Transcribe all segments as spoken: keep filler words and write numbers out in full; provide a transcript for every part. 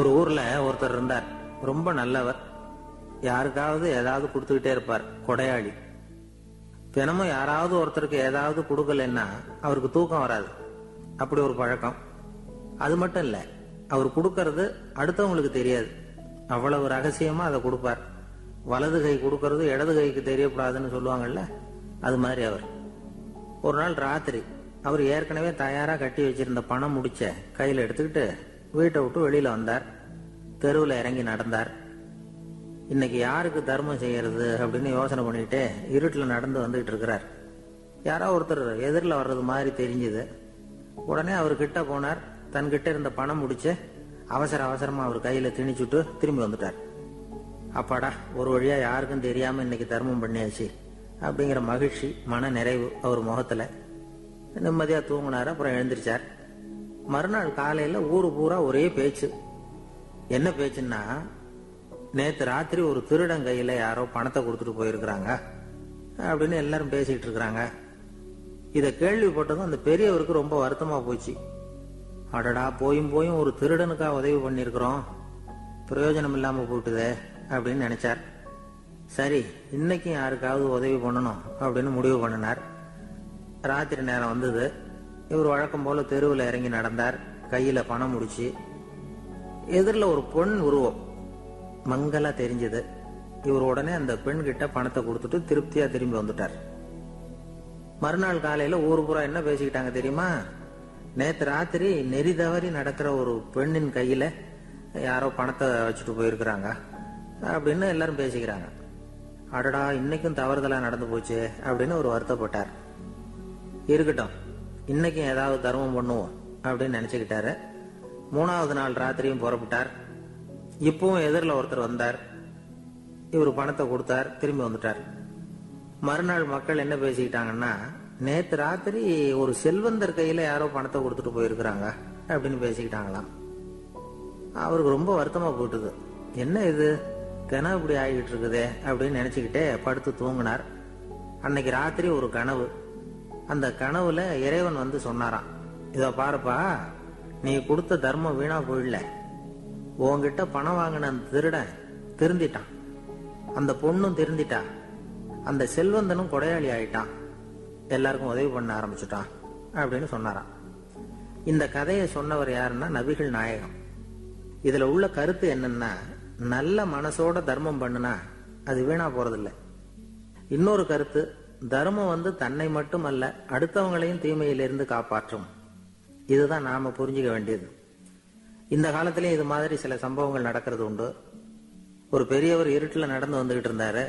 ஒரு ஊர்ல ஒருத்தர் இருந்தார். ரொம்ப நல்லவர். யாருக்காவது ஏதாவது கொடுத்துக்கிட்டே இருப்பார். கொடையாளி. தினமும் யாராவது ஒருத்தருக்கு ஏதாவது கொடுக்கலன்னா அவருக்கு தூக்கம் வராது. அப்படி ஒரு பழக்கம். அது மட்டும் இல்லை, அவர் கொடுக்கறது அடுத்தவங்களுக்கு தெரியாது. அவ்வளவு ரகசியமா அதை கொடுப்பார். வலது கை கொடுக்கறது இடது கைக்கு தெரியக்கூடாதுன்னு சொல்லுவாங்கல்ல, அது மாதிரி அவர். ஒரு நாள் ராத்திரி அவர் ஏற்கனவே தயாரா கட்டி வச்சிருந்த பணம் முடிச்ச கையில எடுத்துக்கிட்டு வீட்டை விட்டு வெளியில வந்தார். தெருவில் இறங்கி நடந்தார். இன்னைக்கு யாருக்கு தர்மம் செய்யறது அப்படின்னு யோசனை பண்ணிட்டு இருட்டில் நடந்து வந்துகிட்டு இருக்கிறார். யாரோ ஒருத்தர் எதிரில் வர்றது மாதிரி தெரிஞ்சுது. உடனே அவர்கிட்ட போனார். தன்கிட்ட இருந்த பணம் முடிச்சு அவசர அவசரமா அவர் கையில திணிச்சுட்டு திரும்பி வந்துட்டார். அப்பாடா, ஒரு வழியா யாருக்கும் தெரியாம இன்னைக்கு தர்மம் பண்ணியாச்சு அப்படிங்கிற மகிழ்ச்சி, மன நிறைவு அவர் முகத்துல. நிம்மதியா தூங்கினார். அப்புறம் எழுந்திருச்சார். மறுநாள் காலையில ஊரு பூரா ஒரே பேச்சு. என்ன பேச்சுன்னா, நேற்று ராத்திரி ஒரு திருடன் கையில யாரோ பணத்தை கொடுத்துட்டு போயிருக்கிறாங்க அப்படின்னு எல்லாரும் பேசிட்டு இருக்கிறாங்க. இதை கேள்விப்பட்டதும் அந்த பெரியவருக்கு ரொம்ப வருத்தமா போச்சு. அடடா, போயும் போயும் ஒரு திருடனுக்கா உதவி பண்ணிருக்கிறோம், பிரயோஜனம் இல்லாம போயிட்டுதே அப்படின்னு நினைச்சார். சரி, இன்னைக்கும் யாருக்காவது உதவி பண்ணணும் அப்படின்னு முடிவு பண்ணினார். ராத்திரி நேரம் வந்தது. இவர் வழக்கம் போல தெருவில் இறங்கி நடந்தார். கையில பணம் முடிச்சு. எதிரில் ஒரு பெண் உருவம் மங்கலா தெரிஞ்சது. இவர் உடனே அந்த பெண் கிட்ட பணத்தை கொடுத்துட்டு திருப்தியா திரும்பி வந்துட்டார். மறுநாள் காலையில ஊர் பூரா என்ன பேசிக்கிட்டாங்க தெரியுமா? நேற்று ராத்திரி நெறி தவறி நடக்கிற ஒரு பெண்ணின் கையில யாரோ பணத்தை வச்சுட்டு போயிருக்கிறாங்க அப்படின்னு எல்லாரும் பேசிக்கிறாங்க. அடடா, இன்னைக்கும் தவறுதலா நடந்து போச்சு அப்படின்னு ஒரு வருத்தப்பட்டார். இருக்கட்டும், இன்னைக்கும் ஏதாவது தர்மம் பண்ணுவோம் அப்படின்னு நினைச்சுக்கிட்டாரு. மூணாவது நாள் ராத்திரியும் புறப்பட்டார். இப்பவும் எதிரில் ஒருத்தர் வந்தார். இவர் பணத்தை கொடுத்தார். திரும்பி வந்துட்டார். மறுநாள் மக்கள் என்ன பேசிக்கிட்டாங்கன்னா, நேற்று ராத்திரி ஒரு செல்வந்தர் கையில யாரோ பணத்தை கொடுத்துட்டு போயிருக்கிறாங்க அப்படின்னு பேசிக்கிட்டாங்களாம். அவருக்கு ரொம்ப வருத்தமா போயிட்டுது. என்ன இது கனவு இப்படி ஆகிட்டு இருக்குதே அப்படின்னு நினைச்சுக்கிட்டே படுத்து தூங்கினார். அன்னைக்கு ராத்திரி ஒரு கனவு. அந்த கனவுல இறைவன் வந்து சொன்னாராம், இதை பாருப்பா, நீ கொடுத்த தர்மம் வீணா போயிடல. உங்ககிட்ட பணம் வாங்கின அந்த திருடன் திருந்திட்டான், அந்த பொண்ணும் திருந்திட்டான், அந்த செல்வந்தனும் கொடையாளி ஆயிட்டான், எல்லாருக்கும் உதவி பண்ண ஆரம்பிச்சுட்டான் அப்படின்னு சொன்னாராம். இந்த கதையை சொன்னவர் யாருன்னா நபிகள் நாயகம். இதுல உள்ள கருத்து என்னன்னா, நல்ல மனசோட தர்மம் பண்ணுனா அது வீணா போறதில்லை. இன்னொரு கருத்து, தர்மம் வந்து தன்னை மட்டும் அல்ல, அடுத்தவங்களையும் தீமையிலிருந்து காப்பாற்றும். இதுதான் நாம புரிஞ்சுக்க வேண்டியது. இந்த காலத்திலேயே இது மாதிரி சில சம்பவங்கள் நடக்கிறது உண்டு. ஒரு பெரியவர் இருட்டில் நடந்து வந்துகிட்டு இருந்தாரு.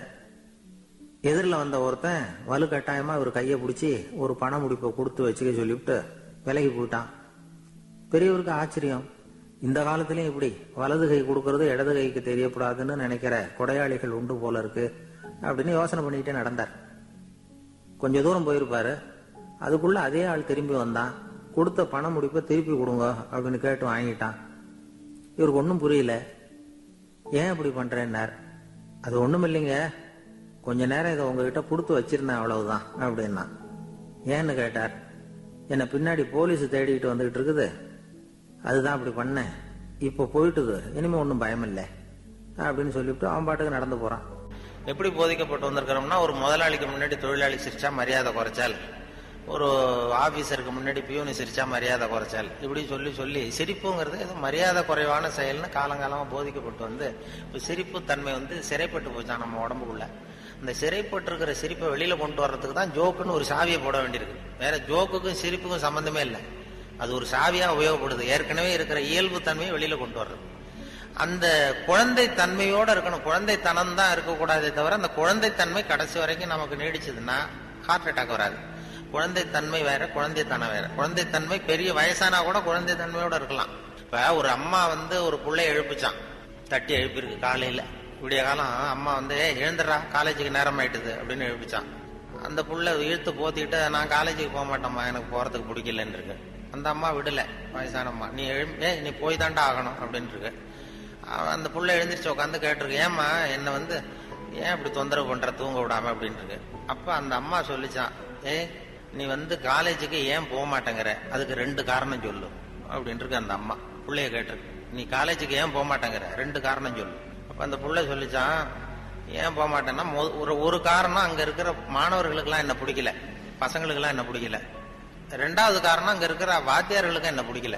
எதிரில் வந்த ஒருத்தன் வலு கட்டாயமா ஒரு கையை பிடிச்சி ஒரு பண முடிப்பை கொடுத்து வச்சுக்க சொல்லிவிட்டு விலகி போயிட்டான். பெரியவருக்கு ஆச்சரியம். இந்த காலத்திலயும் இப்படி வலது கை கொடுக்கறது இடது கைக்கு தெரியக்கூடாதுன்னு நினைக்கிற கொடையாளிகள் உண்டு போல இருக்கு அப்படின்னு யோசனை பண்ணிக்கிட்டே நடந்தார். கொஞ்சம் தூரம் போயிருப்பாரு. அதுக்குள்ள அதே ஆள் திரும்பி வந்தான். கொடுத்த பண முடிப்பை திருப்பி கொடுங்க அப்படின்னு கேட்டு வாங்கிட்டான். இவருக்கு ஒன்றும் புரியல. ஏன் இப்படி பண்றேன்னார். அது ஒன்றும் இல்லைங்க, கொஞ்ச நேரம் இதை உங்ககிட்ட கொடுத்து வச்சிருந்தேன், அவ்வளவுதான் அப்படின்னா. ஏன்னு கேட்டார். என்னை பின்னாடி போலீஸ் தேடிக்கிட்டு வந்துகிட்டு இருக்குது, அதுதான் அப்படி பண்ணேன், இப்போ போயிட்டுது, இனிமே ஒன்றும் பயம் இல்லை அப்படின்னு சொல்லிவிட்டு அவன் பாட்டுக்கு நடந்து போறான். எப்படி போதிக்கப்பட்டு வந்திருக்கிறோம்னா, ஒரு முதலாளிக்கு முன்னாடி தொழிலாளி சிரிச்சா மரியாதை குறைச்சால், ஒரு ஆபீசருக்கு முன்னாடி பியூனி சிரிச்சா மரியாதை குறைச்சால், இப்படி சொல்லி சொல்லி சிரிப்புங்கிறது ஏதோ மரியாதை குறைவான செயல்னு காலங்காலமாக போதிக்கப்பட்டு வந்து இப்போ சிரிப்பு தன்மை வந்து சிறைப்பட்டு போச்சான் நம்ம உடம்புக்குள்ள. இந்த சிறைப்பட்டு இருக்கிற சிரிப்பை வெளியில கொண்டு வர்றதுக்கு தான் ஜோக்குன்னு ஒரு சாவியை போட வேண்டியிருக்கு. வேற ஜோக்குக்கும் சிரிப்புக்கும் சம்பந்தமே இல்லை. அது ஒரு சாவியாக உபயோகப்படுது. ஏற்கனவே இருக்கிற இயல்பு தன்மையை வெளியில கொண்டு வர்றது. அந்த குழந்தை தன்மையோட இருக்கணும். குழந்தை தனம் தான் இருக்கக்கூடாதே தவிர, அந்த குழந்தை தன்மை கடைசி வரைக்கும் நமக்கு நீடிச்சதுன்னா ஹார்ட் அட்டாக் வராது. குழந்தை தன்மை வேற, குழந்தை தனம் வேற. குழந்தை தன்மை பெரிய வயசானா கூட குழந்தை தன்மையோட இருக்கலாம். இப்ப ஒரு அம்மா வந்து ஒரு பிள்ளைய எழுப்பிச்சான், தட்டி எழுப்பிருக்கு. காலையில விடிய காலம் அம்மா வந்து எழுந்துடுறா, காலேஜுக்கு நேரம் ஆயிட்டுது அப்படின்னு எழுப்பிச்சான். அந்த புள்ள இழுத்து போத்திட்டு, நான் காலேஜுக்கு போக மாட்டேம்மா, எனக்கு போறதுக்கு பிடிக்கலன்னு இருக்கு. அந்த அம்மா விடல, வயசானம்மா, நீ எழு நீ போய் தாண்டா ஆகணும் அப்படின்னு இருக்கு. அந்த புள்ள எழுந்திரிச்சு உட்காந்து கேட்டிருக்கு, ஏம்மா என்னை வந்து ஏன் இப்படி தொந்தரவு பண்ற, தூங்க விடாம அப்படின்னு இருக்கு. அப்ப அந்த அம்மா சொல்லிச்சான், ஏ நீ வந்து காலேஜுக்கு ஏன் போக மாட்டேங்கிற, அதுக்கு ரெண்டு காரணம் சொல்லு அப்படின்னு இருக்கு அந்த அம்மா பிள்ளைய கேட்டிருக்கு. நீ காலேஜுக்கு ஏன் போக மாட்டேங்கிற ரெண்டு காரணம் சொல்லு. அப்ப அந்த புள்ள சொல்லிச்சான், ஏன் போக மாட்டேன்னா ஒரு ஒரு காரணம் அங்க இருக்கிற மாணவர்களுக்கெல்லாம் என்ன பிடிக்கல, பசங்களுக்கெல்லாம் என்ன பிடிக்கல. ரெண்டாவது காரணம் அங்க இருக்கிற வாத்தியார்களுக்கும் என்ன பிடிக்கல,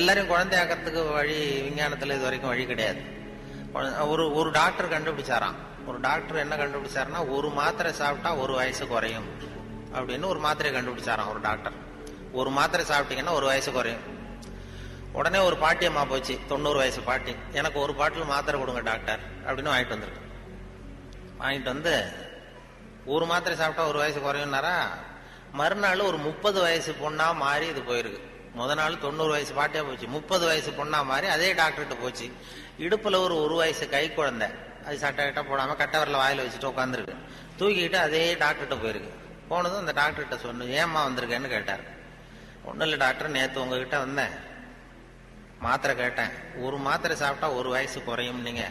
எல்லாரையும் குழந்தையாக்கிறதுக்கு வழி விஞ்ஞானத்துல இது வரைக்கும் வழி கிடையாது. ஒரு ஒரு டாக்டர் கண்டுபிடிச்சாராம். ஒரு டாக்டர் என்ன கண்டுபிடிச்சாருன்னா, ஒரு மாத்திரை சாப்பிட்டா ஒரு வயசு குறையும் அப்படின்னு ஒரு மாத்திரையை கண்டுபிடிச்சாராம் ஒரு டாக்டர். ஒரு மாத்திரை சாப்பிட்டீங்கன்னா ஒரு வயசு குறையும். உடனே ஒரு பாட்டியம்மா போச்சு, தொண்ணூறு வயசு பாட்டி, எனக்கு ஒரு பாட்டில் மாத்திரை கொடுங்க டாக்டர் அப்படின்னு வாங்கிட்டு வந்துருக்கு. வாங்கிட்டு வந்து ஒரு மாத்திரை சாப்பிட்டா ஒரு வயசு குறையும்னாரா. மறுநாள் ஒரு முப்பது வயசு பொண்ணா மாறி இது போயிருக்கு. முத நாள் தொண்ணூறு வயசு பாட்டியா போச்சு, முப்பது வயசு பொண்ணா மாதிரி அதே டாக்டர்கிட்ட போச்சு. இடுப்புல ஒரு ஒரு வயசு கை குழந்தை, அது சட்டை கிட்ட போடாம கட்டவரில் வாயில வச்சுட்டு உட்காந்துருக்கு, தூக்கிக்கிட்டு அதே டாக்டர்கிட்ட போயிருக்கு. போனதும் அந்த டாக்டர்கிட்ட சொன்ன, ஏமா வந்திருக்கேன்னு கேட்டார். ஒன்னும் இல்லை டாக்டர், நேற்று உங்ககிட்ட வந்தேன், மாத்திரை கேட்டேன், ஒரு மாத்திரை சாப்பிட்டா ஒரு வயசு குறையும், நீங்க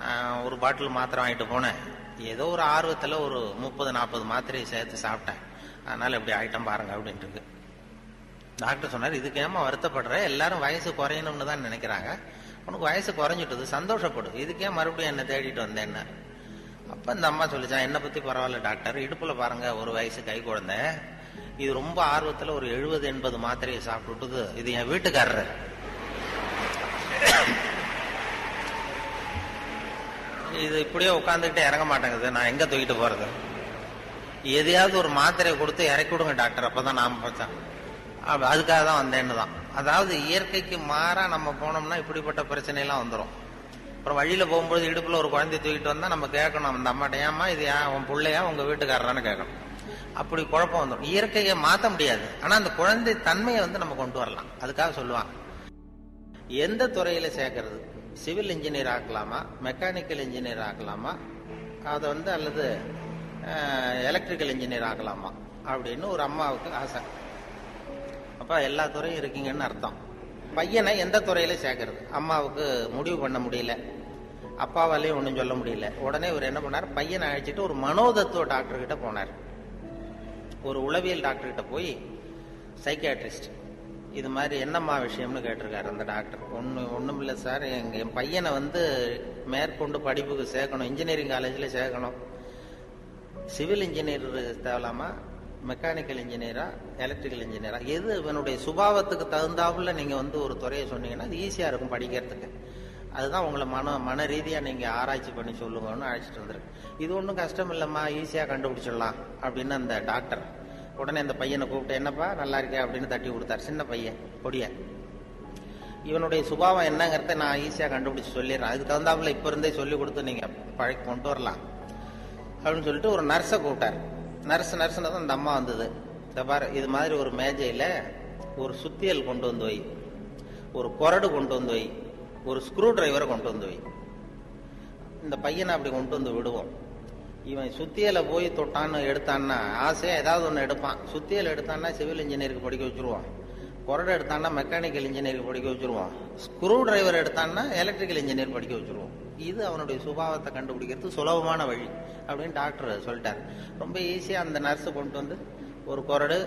நான் ஒரு பாட்டில் மாத்திரை வாங்கிட்டு போனேன், ஏதோ ஒரு ஆர்வத்தில் ஒரு முப்பது நாற்பது மாத்திரையை சேர்த்து சாப்பிட்டேன், அதனால இப்படி ஆயிட்டம் பாருங்க அப்படின்ட்டு. டாக்டர் சொன்னார், இதுக்கு ஏமா வருத்தப்படுற, எல்லாரும் வயசு குறையணும்னு தான் நினைக்கிறாங்க, உனக்கு வயசு குறைஞ்சிட்டது சந்தோஷப்படும், இதுக்கே மறுபடியும் என்ன தேடிட்டு வந்தேன். அப்போ இந்த அம்மா சொல்லிச்சான், என்னை பற்றி பரவாயில்ல டாக்டர், இடுப்பில் பாருங்க ஒரு வயசு கை குழந்தை, இது ரொம்ப ஆர்வத்தில் ஒரு எழுபது எண்பது மாத்திரையை சாப்பிட்டுட்டுது, இது என் வீட்டுக்காரரு, இது இப்படியே உட்காந்துக்கிட்டே இறங்க மாட்டேங்குது, நான் எங்கே தூக்கிட்டு போகிறது, எதையாவது ஒரு மாத்திரையை கொடுத்து இறக்கி விடுங்க டாக்டர், அப்போ தான் நாம் பார்த்தேன், அதுக்காக தான் வந்தேன்னு தான். அதாவது இயற்கைக்கு மாறா நம்ம போனோம்னா இப்படிப்பட்ட பிரச்சனைலாம் வந்துடும். அப்புறம் வழியில் போகும்போது இடுப்பில் ஒரு குழந்தை தூக்கிட்டு வந்தால் நம்ம கேட்கணும் அந்த அம்மாட்ட, ஏம்மா இது ஏன் உன் பிள்ளையா உங்கள் வீட்டுக்காரரான்னு கேட்கணும். அப்படி குழப்பம் வந்துடும். இயற்கையை மாற்ற முடியாது, ஆனால் அந்த குழந்தை தன்மையை வந்து நம்ம கொண்டு வரலாம். அதுக்காக சொல்லுவாங்க, எந்த துறையில் சேர்க்கறது, சிவில் இன்ஜினியர் ஆக்கலாமா, மெக்கானிக்கல் இன்ஜினியர் ஆக்கலாமா, அதை வந்து அல்லது எலக்ட்ரிக்கல் இன்ஜினியர் ஆக்கலாமா அப்படின்னு ஒரு அம்மாவுக்கு ஆசை. அப்போ எல்லா துறையும் இருக்கீங்கன்னு அர்த்தம். பையனை எந்த துறையில சேர்க்கறது அம்மாவுக்கு முடிவு பண்ண முடியல, அப்பாவாலையும் ஒன்றும் சொல்ல முடியல. உடனே இவர் என்ன பண்ணார், பையனை அழைச்சிட்டு ஒரு மனோதத்துவ டாக்டர்கிட்ட போனார், ஒரு உளவியல் டாக்டர்கிட்ட போய் சைக்கியாட்ரிஸ்ட் இது மாதிரி என்னம்மா விஷயம்னு கேட்டிருக்காரு. அந்த டாக்டர் ஒன்று ஒன்றும் இல்லை சார், எங்கள் என் பையனை வந்து மேற்கொண்டு படிப்புக்கு சேர்க்கணும், இன்ஜினியரிங் காலேஜில் சேர்க்கணும், சிவில் இன்ஜினியர் தேவலாமா, மெக்கானிக்கல் இன்ஜினியரா, எலக்ட்ரிக்கல் இன்ஜினியரா, எது என்னுடைய சுபாவத்துக்கு தகுந்தாப்புல நீங்கள் வந்து ஒரு துறையை சொன்னீங்கன்னா அது ஈஸியாக இருக்கும் படிக்கிறதுக்கு, அதுதான் உங்களை மன மன ரீதியாக நீங்கள் ஆராய்ச்சி பண்ணி சொல்லுங்கன்னு அழைச்சிட்டு வந்துருக்கு. இது ஒன்றும் கஷ்டம் இல்லைம்மா, ஈஸியாக கண்டுபிடிச்சிடலாம் அப்படின்னு அந்த டாக்டர் உடனே அந்த பையனை கூப்பிட்டு, என்னப்பா நல்லா இருக்கே அப்படின்னு தட்டி கொடுத்தாரு. சின்ன பையன் கொடிய, இவனுடைய சுபாவம் என்னங்கிறத நான் ஈஸியாக கண்டுபிடிச்சி சொல்லிடுறேன், அதுக்கு தகுந்தாப்புல இப்போ இருந்தே சொல்லி கொடுத்து நீங்கள் பழக்கி கொண்டு வரலாம் அப்படின்னு சொல்லிட்டு ஒரு நர்ஸை கூப்பிட்டார். நர்ஸ் நர்ஸ்னு தான் அந்த அம்மா வந்தது. இந்த பாரு, இது மாதிரி ஒரு மேஜையில் ஒரு சுத்தியல் கொண்டு வந்து வை, ஒரு கொரடு கொண்டு வந்து வை, ஒரு ஸ்க்ரூ டிரைவரை கொண்டு வந்து வை, இந்த பையனை அப்படி கொண்டு வந்து விடுவோம், இவன் சுத்தியலை போய் தொட்டான்னு எடுத்தான்னா ஆசையாக ஏதாவது ஒன்று எடுப்பான், சுத்தியல் எடுத்தான்னா சிவில் இன்ஜினியருக்கு படிக்க வச்சுருவான், கொரடு எடுத்தான்னா மெக்கானிக்கல் இன்ஜினியருக்கு படிக்க வச்சுருவான், ஸ்க்ரூ டிரைவர் எடுத்தான்னா எலக்ட்ரிக்கல் இன்ஜினியர் படிக்க வச்சுருவான், இது அவனுடைய சுபாவத்தை கண்டுபிடிக்கிறது சுலபமான வழி அப்படின்னு டாக்டர் சொல்லிட்டார். ரொம்ப ஈஸியாக அந்த நர்ஸு கொண்டு வந்து ஒரு கொரடு,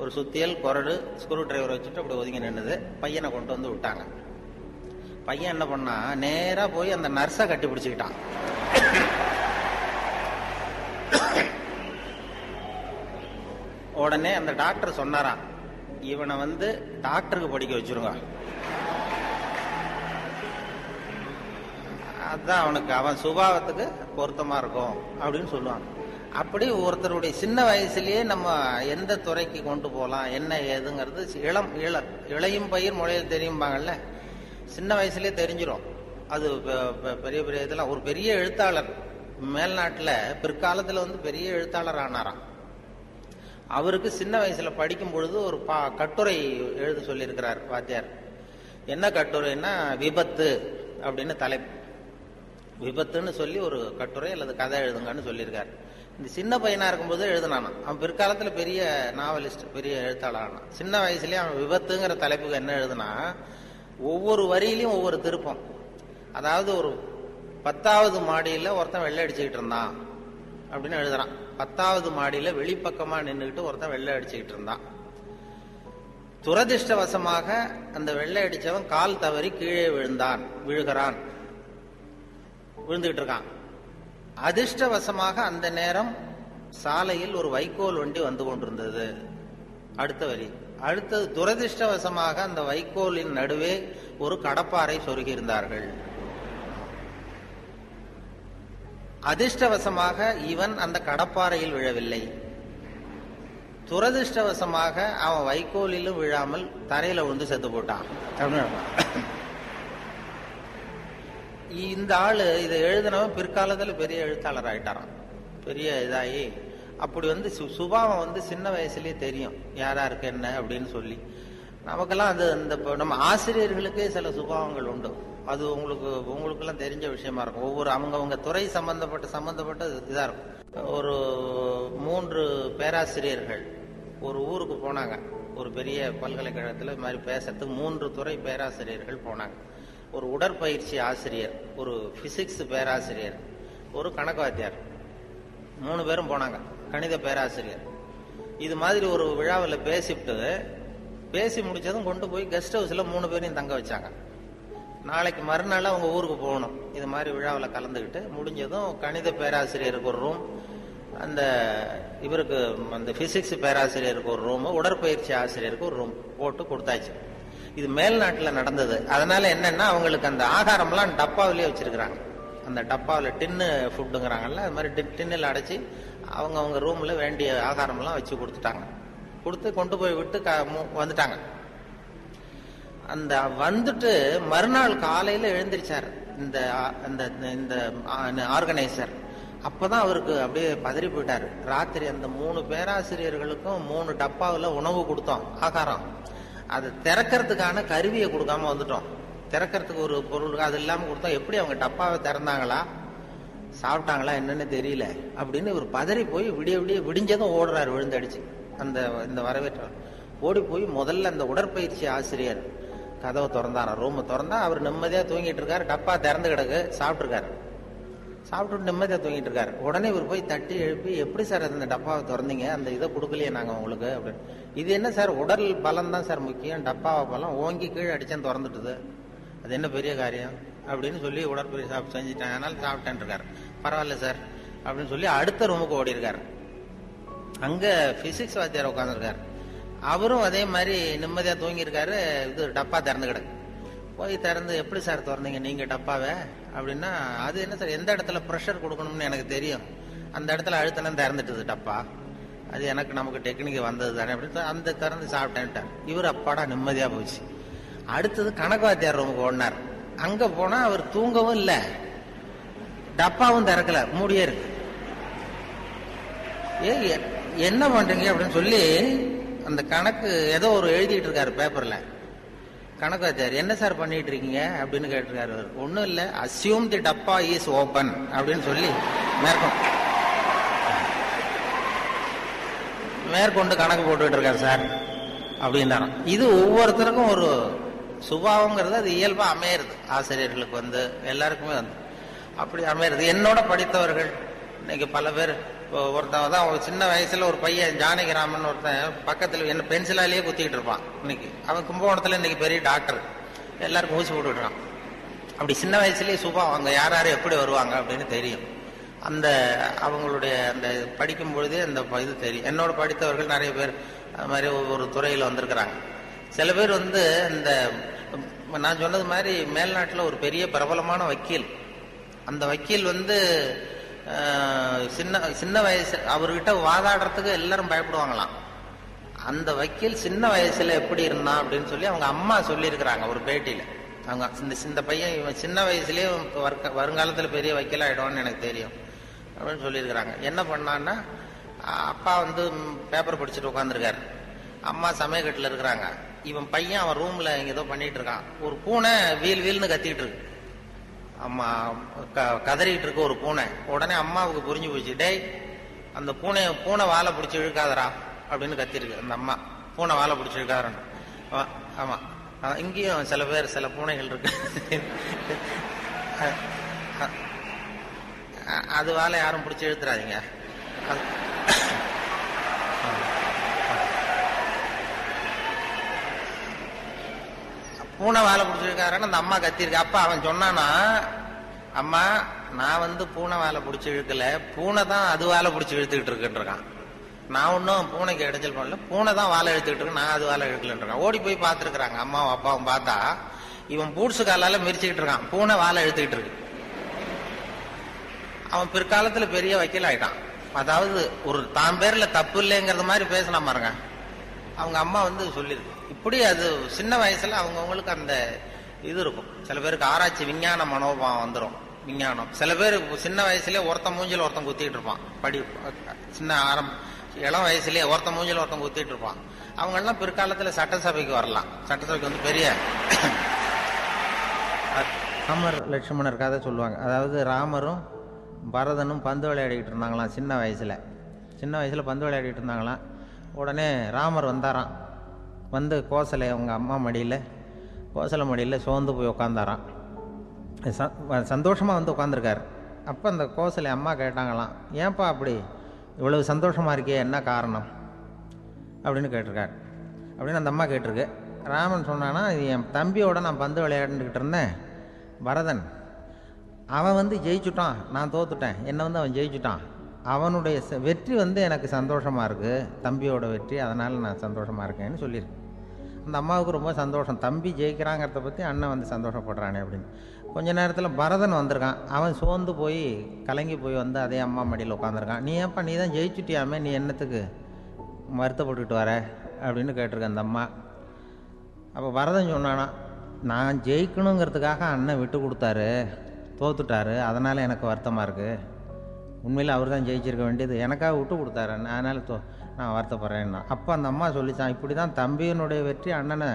ஒரு சுத்தியல், கொரடு, ஸ்க்ரூ டிரைவர் வச்சுட்டு அப்படி ஒதுங்கி நின்றுது. பையனை கொண்டு வந்து விட்டாங்க. பையன் என்ன பண்ணா, நேராக போய் அந்த நர்ஸை கட்டி பிடிச்சிக்கிட்டான். உடனே அந்த டாக்டர் சொன்னாராம், இவனை வந்து டாக்டருக்கு படிக்க வச்சிருங்க. அதுதான் அவனுக்கு அவன் சுபாவத்துக்கு பொருத்தமா இருக்கும் அப்படின்னு சொல்லுவாங்க. அப்படி ஒருத்தருடைய சின்ன வயசுலயே நம்ம எந்த துறைக்கு கொண்டு போகலாம் என்ன ஏதுங்கிறது இளம் இள இளையும் பயிர் முளையில் தெரியும்பாங்கல்ல, சின்ன வயசுலேயே தெரிஞ்சிடும். அது பெரிய பெரிய இதெல்லாம் ஒரு பெரிய எழுத்தாளர் மேல்நாட்டில் பிற்காலத்தில் வந்து பெரிய எழுத்தாளர் ஆனாராம். அவருக்கு சின்ன வயசில் படிக்கும் பொழுது ஒரு பா கட்டுரை எழுத சொல்லியிருக்கிறார் வாத்தியார். என்ன கட்டுரைன்னா விபத்து அப்படின்னு தலைப்பு. விபத்துன்னு சொல்லி ஒரு கட்டுரை அல்லது கதை எழுதுங்கன்னு சொல்லியிருக்காரு. இந்த சின்ன பையனாக இருக்கும்போது எழுதுனானா, அவன் பிற்காலத்தில் பெரிய நாவலிஸ்ட் பெரிய எழுத்தாளர் ஆனான். சின்ன வயசுலேயே அவன் விபத்துங்கிற தலைப்புக்கு என்ன எழுதுனா, ஒவ்வொரு வரியிலையும் ஒவ்வொரு திருப்பம். அதாவது ஒரு பத்தாவது மாடியில் ஒருத்தன் வெள்ளை அடிச்சுக்கிட்டு இருந்தான் அப்படின்னு எழுதுறான். பத்தாவது மாடியில் வெளிப்பக்கமாக நின்றுக்கிட்டு ஒருத்தன் வெள்ளை அடிச்சுக்கிட்டு இருந்தான். துரதிருஷ்டவசமாக அந்த வெள்ளை அடித்தவன் கால் தவறி கீழே விழுந்தான் விழுகிறான் விழுந்துகிட்டு இருக்கான். அதிர்ஷ்டவசமாக அந்த நேரம் சாலையில் ஒரு வைக்கோல் வண்டி வந்து கொண்டிருந்தது. அடுத்த வரி. அடுத்தது துரதிருஷ்டவசமாக அந்த வைக்கோலின் நடுவே ஒரு கடப்பாறை சொருகியிருந்தார்கள். அதிர்ஷ்டவசமாக இவன் அந்த கடப்பாறையில் விழவில்லை. துரதிருஷ்டவசமாக அவன் வைக்கோலிலும் விழாமல் தரையில விழுந்து செத்து போட்டான். இந்த ஆளு இதை எழுதினவன் பிற்காலத்தில் பெரிய எழுத்தாளர் ஆயிட்டாரான், பெரிய இதாகி. அப்படி வந்து சுபாவம் வந்து சின்ன வயசுலேயே தெரியும் யாரா இருக்கு என்ன அப்படின்னு சொல்லி. நமக்கெல்லாம் அது இந்த நம்ம ஆசிரியர்களுக்கே சில சுபாவங்கள் உண்டு. அது உங்களுக்கு உங்களுக்கெல்லாம் தெரிஞ்ச விஷயமா இருக்கும். ஒவ்வொரு அவங்கவுங்க துறை சம்பந்தப்பட்ட சம்பந்தப்பட்ட இதாக இருக்கும். ஒரு மூன்று பேராசிரியர்கள் ஒரு ஊருக்கு போனாங்க. ஒரு பெரிய பல்கலைக்கழகத்தில் இது மாதிரி பேசுறதுக்கு மூன்று துறை பேராசிரியர்கள் போனாங்க. ஒரு உடற்பயிற்சி ஆசிரியர், ஒரு பிசிக்ஸ் பேராசிரியர், ஒரு கணக்கு வாத்தியார், மூணு பேரும் போனாங்க. கணித பேராசிரியர் இது மாதிரி ஒரு விழாவில் பேசிவிட்டு பேசி முடித்ததும் கொண்டு போய் கெஸ்ட் ஹவுஸில் மூணு பேரையும் தங்க வச்சாங்க. நாளைக்கு மறுநாள் அவங்க ஊருக்கு போகணும். இது மாதிரி விழாவில் கலந்துக்கிட்டு முடிஞ்சதும் கணித பேராசிரியருக்கு ஒரு ரூம், அந்த இவருக்கு அந்த ஃபிசிக்ஸ் பேராசிரியருக்கு ஒரு ரூம், உடற்பயிற்சி ஆசிரியருக்கு ஒரு ரூம் போட்டு கொடுத்தாச்சு. இது மேல்நாட்டில் நடந்தது. அதனால என்னன்னா அவங்களுக்கு அந்த ஆகாரம்லாம் டப்பாவிலே வச்சிருக்கிறாங்க. அந்த டப்பாவில் டின்னு ஃபுட்டுங்கிறாங்கல்ல, அது மாதிரி டின்னில் அடைச்சி அவங்க அவங்க ரூமில் வேண்டிய ஆகாரம்லாம் வச்சு கொடுத்துட்டாங்க. கொடுத்து கொண்டு போய் விட்டு க வந்துட்டாங்க. அந்த வந்துட்டு மறுநாள் காலையில் எழுந்திருச்சார் இந்த இந்த ஆர்கனைசர். அப்போ தான் அவருக்கு அப்படியே பதறி போயிட்டார். ராத்திரி அந்த மூணு பேராசிரியர்களுக்கும் மூணு டப்பாவில் உணவு கொடுத்தோம், ஆகாரம். அது திறக்கிறதுக்கான கருவியை கொடுக்காம வந்துட்டோம். திறக்கிறதுக்கு ஒரு பொருளுக்கு அது இல்லாமல் கொடுத்தோம். எப்படி அவங்க டப்பாவை திறந்தாங்களா சாப்பிட்டாங்களா என்னன்னு தெரியல அப்படின்னு இவர் பதறி போய் விடிய விடிய விடிஞ்சதும் ஓடுறாரு விழுந்தடிச்சு. அந்த இந்த வரவேற்ற ஓடி போய் முதல்ல அந்த உடற்பயிற்சி ஆசிரியர் கதவை திறந்தாராம், ரூமை திறந்தா அவர் நிம்மதியாக தூங்கிட்டு இருக்காரு. டப்பா திறந்து கிடக்கு, சாப்பிட்ருக்காரு. சாப்பிட்டுட்டு நிம்மதியாக தூங்கிட்டு இருக்காரு. உடனே இவர் போய் தட்டி எழுப்பி, எப்படி சார் அந்த டப்பாவை திறந்தீங்க, அந்த இதை கொடுக்கலையே நாங்கள் உங்களுக்கு அப்படின்னு. இது என்ன சார், உடல் பலம் தான் சார் முக்கியம், டப்பாவை பலம் ஓங்கி கீழே அடித்தான் திறந்துட்டுது, அது என்ன பெரிய காரியம் அப்படின்னு சொல்லி உடற்பயிற்சி சாப்பிட்டு செஞ்சுட்டேன் அதனால சாப்பிட்டேன் இருக்காரு. பரவாயில்ல சார் அப்படின்னு சொல்லி அடுத்த ரூமுக்கு ஓடி இருக்காரு. அங்கே ஃபிசிக்ஸ் வாத்தியார் உட்காந்துருக்காரு. அவரும் அதே மாதிரி நிம்மதியாக தூங்கியிருக்காரு. இது டப்பா திறந்து கிடக்கு. போய் திறந்து, எப்படி சார் திறந்தீங்க நீங்கள் டப்பாவை அப்படின்னா, அது என்ன சார் எந்த இடத்துல ப்ரெஷர் கொடுக்கணும்னு எனக்கு தெரியும், அந்த இடத்துல அழுத்தணும் திறந்துட்டுது டப்பா, அது எனக்கு நமக்கு டெக்னிக்கு வந்தது தானே அப்படின்னு அந்த திறந்து சாப்பிட்டேன்ட்டார். இவர் அப்பாடா நிம்மதியாக போச்சு. அடுத்தது கணக்கு வாத்தியார் ரூமுக்கு ஓடினார். அங்கே போனால் அவர் தூங்கவும் இல்லை, டப்பாவும் திறக்கல, மூடியே இருக்கு. ஏ என்ன பண்ணுறீங்க அப்படின்னு சொல்லி அந்த கணக்கு ஏதோ ஒரு எழுதிட்டு இருக்காரு பேப்பரில். கணக்கு வாத்தியார் என்ன சார் பண்ணிட்டு இருக்கீங்க அப்படின்னு கேட்டிருக்காரு. அவர் ஒன்றும் இல்லை, அசியூம் தி டப்பா இஸ் ஓப்பன் அப்படின்னு சொல்லி மேற்கொண்டு மேற்கொண்டு கணக்கு போட்டுக்கிட்டு இருக்காரு சார் அப்படின்னா. இது ஒவ்வொருத்தருக்கும் ஒரு சுபாவங்கிறது அது இயல்பாக அமையிறது. ஆசிரியர்களுக்கு வந்து எல்லாருக்குமே வந்து அப்படி அமையிறது. என்னோட படித்தவர்கள் இன்னைக்கு பல பேர். ஒருத்தன் தான் சின்ன வயசுல ஒரு பையன் ஜானகிராமன் ஒருத்தன் பக்கத்தில் என்ன பென்சிலாலேயே குத்திக்கிட்டு இருப்பான். இன்னைக்கு அவன் கும்பகோணத்தில் இன்னைக்கு பெரிய டாக்டர், எல்லாருக்கும் ஊசி போட்டுக்கிட்டான். அப்படி சின்ன வயசுலேயே சுபாவம் அவங்க யார் யார் எப்படி வருவாங்க அப்படின்னு தெரியும். அந்த அவங்களுடைய அந்த படிக்கும் பொழுதே அந்த இது தெரியும். என்னோட படித்தவர்கள் நிறைய பேர் அது மாதிரி ஒவ்வொரு துறையில் வந்திருக்கிறாங்க. சில பேர் வந்து இந்த நான் சொன்னது மாதிரி மேல்நாட்டில் ஒரு பெரிய பிரபலமான வக்கீல், அந்த வக்கீல் வந்து சின்ன சின்ன வயசு அவர்கிட்ட வாதாடுறதுக்கு எல்லாரும் பயப்படுவாங்களாம். அந்த வக்கீல் சின்ன வயசுல எப்படி இருந்தான் அப்படின்னு சொல்லி அவங்க அம்மா சொல்லியிருக்கிறாங்க ஒரு பேட்டியில. அவங்க இந்த சின்ன பையன் இவன் சின்ன வயசுலேயே வருங்காலத்தில் பெரிய வக்கீல் ஆகிடுவான்னு எனக்கு தெரியும் அப்படின்னு சொல்லியிருக்கிறாங்க. என்ன பண்ணான்னா அப்பா வந்து பேப்பர் படிச்சுட்டு உட்காந்துருக்காரு, அம்மா சமயக்கட்டில் இருக்கிறாங்க, இவன் பையன் அவன் ரூம்ல இங்கே ஏதோ பண்ணிட்டு இருக்கான், ஒரு பூனை வீல் வீல்னு கத்திட்டு இருக்கு, அம்மா க கதறிக்கிட்டு இருக்கு ஒரு பூனை. உடனே அம்மாவுக்கு புரிஞ்சு போச்சு, டேய் அந்த பூனை பூனை வாழை பிடிச்சி இழுக்காதரா அப்படின்னு கத்திருக்கு அந்த அம்மா, பூனை வாழை பிடிச்சி இழுக்காதரன்னு. ஆமாம், இங்கேயும் சில பேர் சில பூனைகள் இருக்கு, அது வாழை யாரும் பிடிச்சி இழுத்துறாதீங்க. பூனை வாழை பிடிச்சிருக்காருன்னு அந்த அம்மா கத்திருக்கு. அப்பா அவன் சொன்னானா, அம்மா நான் வந்து பூனை வாழை பிடிச்சி இழுக்கல, பூனை தான் அது வாழை பிடிச்சி இழுத்துக்கிட்டு இருக்குன்றான். நான் ஒன்றும் பூனைக்கு இடைச்சல் பண்ணல, பூனை தான் வாழை இழுத்துக்கிட்டு இருக்கு, நான் அது வாழை இழுக்கலன்றான். ஓடி போய் பார்த்துருக்குறாங்க அம்மாவும் அப்பாவும், பார்த்தா இவன் பூட்ஸு காலால மிரிச்சுக்கிட்டு இருக்கான், பூனை வாழை இழுத்துக்கிட்டு இருக்கு. அவன் பிற்காலத்தில் பெரிய வக்கீல் ஆயிட்டான். அதாவது ஒரு தான் பேர்ல தப்பு இல்லைங்கிறது மாதிரி பேசினா பாருங்க. அவங்க அம்மா வந்து சொல்லியிருக்கு இப்படி. அது சின்ன வயசுல அவங்கவுங்களுக்கு அந்த இது இருக்கும். சில பேருக்கு ஆராய்ச்சி விஞ்ஞான மனோபாவம் வந்துடும், விஞ்ஞானம். சில பேருக்கு சின்ன வயசுலேயே ஒருத்த மூஞ்சில ஒருத்தன் குத்திட்டு இருப்பான், படி சின்ன ஆரம்ப இளம் வயசுலேயே ஒருத்த மூஞ்சில ஒருத்தன் குத்திட்டு இருப்பான். அவங்கெல்லாம் பிற்காலத்தில் சட்டசபைக்கு வரலாம், சட்டசபைக்கு வந்து பெரிய ராமர் லட்சுமணர் கதை சொல்லுவாங்க. அதாவது ராமரும் பரதனும் பந்து விளையாடிக்கிட்டு இருந்தாங்களாம் சின்ன வயசில். சின்ன வயசில் பந்து விளையாடிட்டு இருந்தாங்களாம். உடனே ராமர் வந்தாராம், வந்து கோசலை அவங்க அம்மா மடியில் கோசலை மடியில் சோர்ந்து போய் உட்காந்தாராம். சந்தோஷமாக வந்து உட்காந்துருக்காரு. அப்போ அந்த கோசலை அம்மா கேட்டாங்களாம், ஏன்ப்பா அப்படி இவ்வளவு சந்தோஷமாக இருக்கே, என்ன காரணம் அப்படின்னு கேட்டிருக்காரு அப்படின்னு அந்த அம்மா கேட்டிருக்கு. ராமன் சொன்னான்னா, என் தம்பியோட நான் பந்து விளையாண்டுக்கிட்டு இருந்தேன் பரதன், அவன் வந்து ஜெயிச்சுட்டான், நான் தோத்துட்டேன், என்னை வந்து அவன் ஜெயிச்சுட்டான், அவனுடைய வெற்றி வந்து எனக்கு சந்தோஷமாக இருக்குது, தம்பியோட வெற்றி, அதனால் நான் சந்தோஷமாக இருக்கேன்னு சொல்லியிருக்கேன். அந்த அம்மாவுக்கு ரொம்ப சந்தோஷம், தம்பி ஜெயிக்கிறாங்கிறத பற்றி அண்ணன் வந்து சந்தோஷப்படுறானே அப்படின்னு. கொஞ்ச நேரத்தில் பரதன் வந்திருக்கான், அவன் சோர்ந்து போய் கலங்கி போய் வந்து அதே அம்மா மடியில் உட்காந்துருக்கான். நீ ஏன்ப்பா நீ தான் ஜெயிச்சுட்டியாமே, நீ என்னத்துக்கு வருத்தப்பட்டுக்கிட்டு வர அப்படின்னு கேட்டிருக்கேன் அந்த அம்மா. அப்போ பரதன் சொன்னானா, நான் ஜெயிக்கணுங்கிறதுக்காக அண்ணன் விட்டு கொடுத்தாரு, தோத்துட்டாரு, அதனால் எனக்கு வருத்தமாக இருக்குது, உண்மையில் அவர் தான் ஜெயிச்சிருக்க வேண்டியது, எனக்காக விட்டு கொடுத்தாரு, அதனால் தோ நான் வருத்தப்படுறேன்னா. அப்போ அந்த அம்மா சொல்லித்தான், இப்படி தான் தம்பியினுடைய வெற்றி அண்ணனை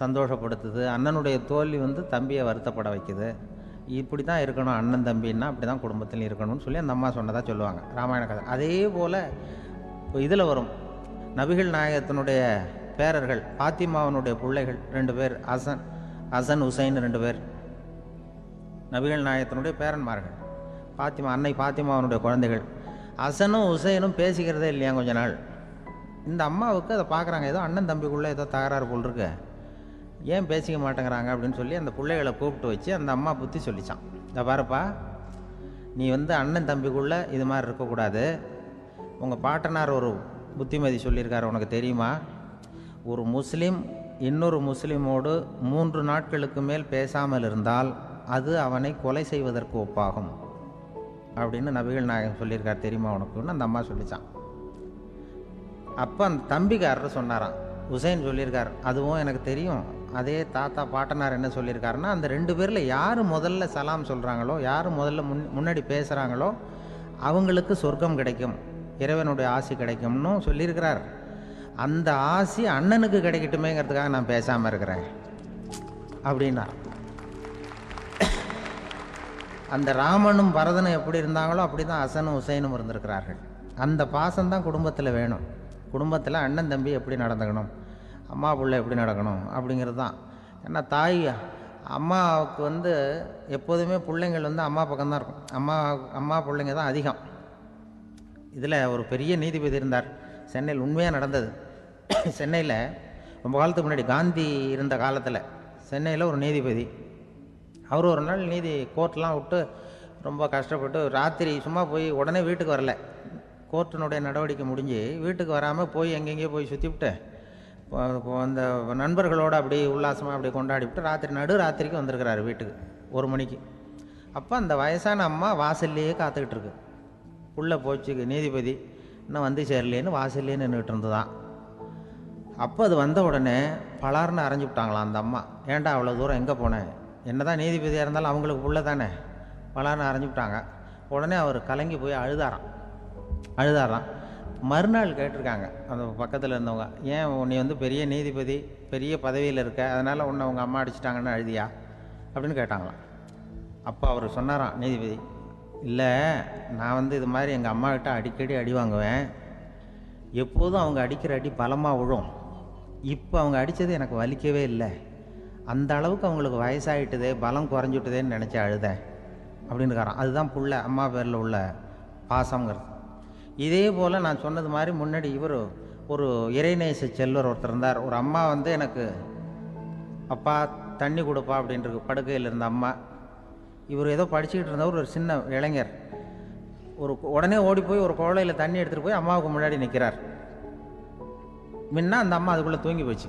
சந்தோஷப்படுத்துது, அண்ணனுடைய தோல்வி வந்து தம்பியை வருத்தப்பட வைக்குது, இப்படி தான் இருக்கணும் அண்ணன் தம்பின்னா, அப்படி தான் குடும்பத்துலையும் இருக்கணும்னு சொல்லி அந்த அம்மா சொன்னதாக சொல்லுவாங்க ராமாயண கதை. அதே போல் இதில் வரும் நபிகள் நாயகத்தினுடைய பேரர்கள் பாத்திமாவனுடைய பிள்ளைகள் ரெண்டு பேர், ஹசன் ஹசன் ஹுசைன் ரெண்டு பேர் நபிகள் நாயகத்தினுடைய பேரன்மார்கள், பாத்திமா அன்னை பாத்திமாவனுடைய குழந்தைகள். ஹசனும் ஹுசைனும் பேசிக்கிறதே இல்லையா கொஞ்ச நாள். இந்த அம்மாவுக்கு அதை பார்க்குறாங்க, ஏதோ அண்ணன் தம்பிக்குள்ளே ஏதோ தகராறு போல் இருக்கு, ஏன் பேசிக்க மாட்டேங்கிறாங்க அப்படின்னு சொல்லி அந்த பிள்ளைகளை கூப்பிட்டு வச்சு அந்த அம்மா புத்தி சொல்லிச்சான், இதை பாருப்பா நீ வந்து அண்ணன் தம்பிக்குள்ளே இது மாதிரி இருக்கக்கூடாது, உங்கள் பாட்டனார் ஒரு புத்திமதி சொல்லியிருக்காரு உனக்கு தெரியுமா, ஒரு முஸ்லீம் இன்னொரு முஸ்லீமோடு மூன்று நாட்களுக்கு மேல் பேசாமல் இருந்தால் அது அவனை கொலை செய்வதற்கு ஒப்பாகும் அப்படின்னு நபிகள் நாயகம் சொல்லியிருக்கார் தெரியுமா உனக்குன்னு அந்த அம்மா சொல்லித்தான். அப்போ அந்த தம்பிக்காரர் சொன்னாராம், ஹுசைன் சொல்லியிருக்கார், அதுவும் எனக்கு தெரியும், அதே தாத்தா பாட்டனார் என்ன சொல்லியிருக்காருன்னா, அந்த ரெண்டு பேரில் யார் முதல்ல சலாம் சொல்கிறாங்களோ, யார் முதல்ல முன் முன்னாடி பேசுகிறாங்களோ அவங்களுக்கு சொர்க்கம் கிடைக்கும், இறைவனுடைய ஆசி கிடைக்கும்னு சொல்லியிருக்கிறார். அந்த ஆசி அண்ணனுக்கு கிடைக்கட்டுமேங்கிறதுக்காக நான் பேசாமல் இருக்கிறேன் அப்படின்னா. அந்த ராமனும் பரதனும் எப்படி இருந்தாங்களோ அப்படி தான் ஹசனும் ஹுசைனும் இருந்திருக்கிறார்கள். அந்த பாசம்தான் குடும்பத்தில் வேணும். குடும்பத்தில் அண்ணன் தம்பி எப்படி நடந்துக்கணும், அம்மா பிள்ளை எப்படி நடக்கணும் அப்படிங்கிறது தான். ஏன்னா தாய் அம்மாவுக்கு வந்து எப்போதுமே பிள்ளைங்கள் வந்து அம்மா பக்கம்தான் இருக்கும், அம்மா அம்மா பிள்ளைங்க தான் அதிகம். இதில் ஒரு பெரிய நீதிபதி இருந்தார் சென்னையில், உண்மையாக நடந்தது. சென்னையில் ரொம்ப காலத்துக்கு முன்னாடி காந்தி இருந்த காலத்தில் சென்னையில் ஒரு நீதிபதி, அவர் ஒரு நாள் நீதி கோர்ட்லாம் விட்டு ரொம்ப கஷ்டப்பட்டு ராத்திரி சும்மா போய் உடனே வீட்டுக்கு வரல. கோர்ட்டினுடைய நடவடிக்கை முடிஞ்சு வீட்டுக்கு வராமல் போய் எங்கெங்கேயோ போய் சுற்றிவிட்டேன். அந்த நண்பர்களோடு அப்படி உல்லாசமாக அப்படி கொண்டாடிவிட்டு ராத்திரி நடு ராத்திரிக்கு வந்திருக்கிறாரு வீட்டுக்கு ஒரு மணிக்கு. அப்போ அந்த வயசான அம்மா வாசல்லையே காத்துக்கிட்டு இருக்கு. உள்ளே போச்சு நீதிபதி இன்னும் வந்து சேரலேன்னு வாசல்லே நின்றுட்டு இருந்துதான். அப்போ அது வந்த உடனே பலார்னு அரைஞ்சி விட்டாங்களாம் அந்த அம்மா. ஏண்டா அவ்வளோ தூரம் எங்கே போனேன், என்ன தான் நீதிபதியாக இருந்தாலும் அவங்களுக்கு உள்ளே தானே, பலார்னு அரைஞ்சி விட்டாங்க. உடனே அவர் கலங்கி போய் அழுதாராம் அழுதாராம் மறுநாள் கேட்டிருக்காங்க அந்த பக்கத்தில் இருந்தவங்க, ஏன் உன்னை வந்து பெரிய நீதிபதி பெரிய பதவியில் இருக்க, அதனால் உன்னை அவங்க அம்மா அடிச்சிட்டாங்கன்னு அழுதியா அப்படின்னு கேட்டாங்களாம். அப்போ அவர் சொன்னாராம் நீதிபதி, இல்லை நான் வந்து இது மாதிரி எங்கள் அம்மாக்கிட்ட அடிக்கடி அடி வாங்குவேன், எப்போதும் அவங்க அடிக்கிற அடி பலமாக விழும், இப்போ அவங்க அடித்தது எனக்கு வலிக்கவே இல்லை, அந்த அளவுக்கு அவங்களுக்கு வயசாகிட்டுதே பலம் குறைஞ்சிட்டுதேன்னு நினச்சி அழுதேன் அப்படின்னு இருக்காராம். அதுதான் புள்ள அம்மா பேரில் உள்ள பாசங்கிறது. இதே போல் நான் சொன்னது மாதிரி முன்னாடி இவர் ஒரு இறைநேச செல்வர் ஒருத்தர் இருந்தார். ஒரு அம்மா வந்து எனக்கு அப்பா தண்ணி கொடுப்பா அப்படின்ட்டு படுக்கையில் இருந்த அம்மா, இவர் ஏதோ படிச்சுக்கிட்டு இருந்தவர் ஒரு சின்ன இளைஞர் ஒரு உடனே ஓடி போய் ஒரு குவளையில் தண்ணி எடுத்துகிட்டு போய் அம்மாவுக்கு முன்னாடி நிற்கிறார். முன்னா அந்த அம்மா அதுக்குள்ளே தூங்கி போச்சு